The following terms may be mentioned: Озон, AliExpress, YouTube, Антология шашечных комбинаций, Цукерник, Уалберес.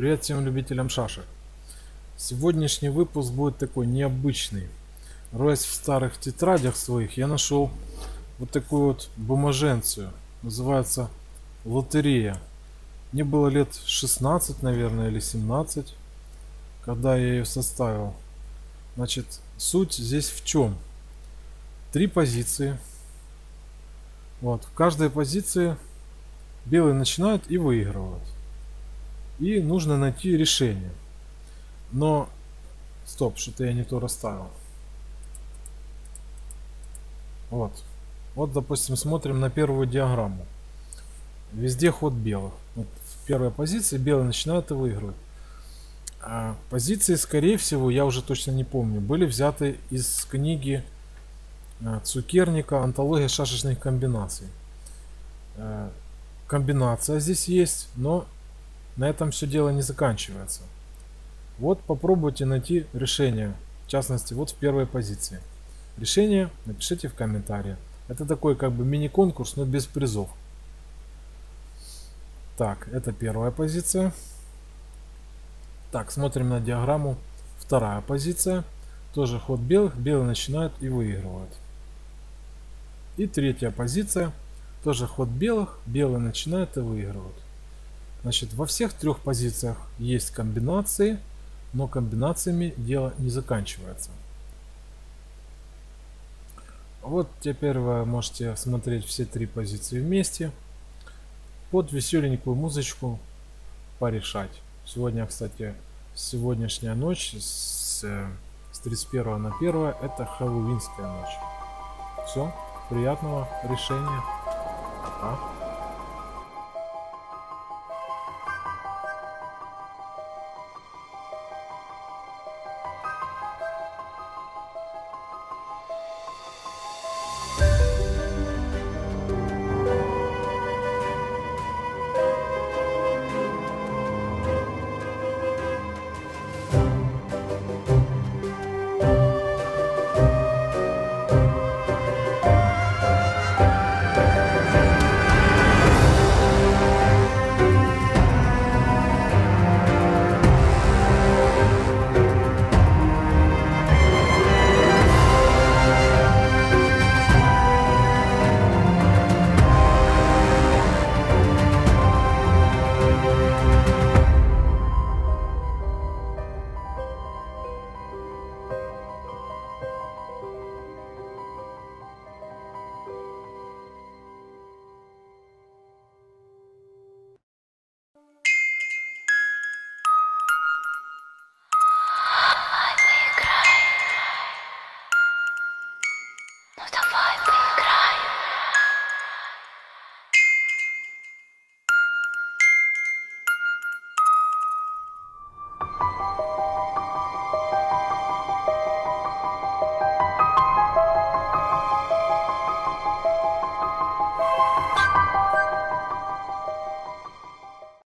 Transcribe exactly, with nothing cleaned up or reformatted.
Привет всем любителям шашек. Сегодняшний выпуск будет такой необычный. Роясь в старых тетрадях своих, я нашел вот такую вот бумаженцию. Называется лотерея. Мне было лет шестнадцать, наверное, или семнадцать, когда я ее составил. Значит, суть здесь в чем? Три позиции. Вот, в каждой позиции белые начинают и выигрывают. И нужно найти решение. Но... Стоп, что-то я не то расставил. Вот. Вот, допустим, смотрим на первую диаграмму. Везде ход белых. Вот в первой позиции белые начинают и выигрывают. А позиции, скорее всего, я уже точно не помню, были взяты из книги Цукерника «Антология шашечных комбинаций». Комбинация здесь есть, но на этом все дело не заканчивается. Вот попробуйте найти решение, в частности, вот в первой позиции. Решение напишите в комментариях. Это такой как бы мини-конкурс, но без призов. Так, это первая позиция. Так, смотрим на диаграмму. Вторая позиция. Тоже ход белых. Белые начинают и выигрывают. И третья позиция. Тоже ход белых. Белые начинают и выигрывают. Значит, во всех трех позициях есть комбинации, но комбинациями дело не заканчивается. Вот теперь вы можете смотреть все три позиции вместе. Под веселенькую музычку порешать. Сегодня, кстати, сегодняшняя ночь с, с тридцать первого на первое это хэллоуинская ночь. Все, приятного решения. Пока. Давай.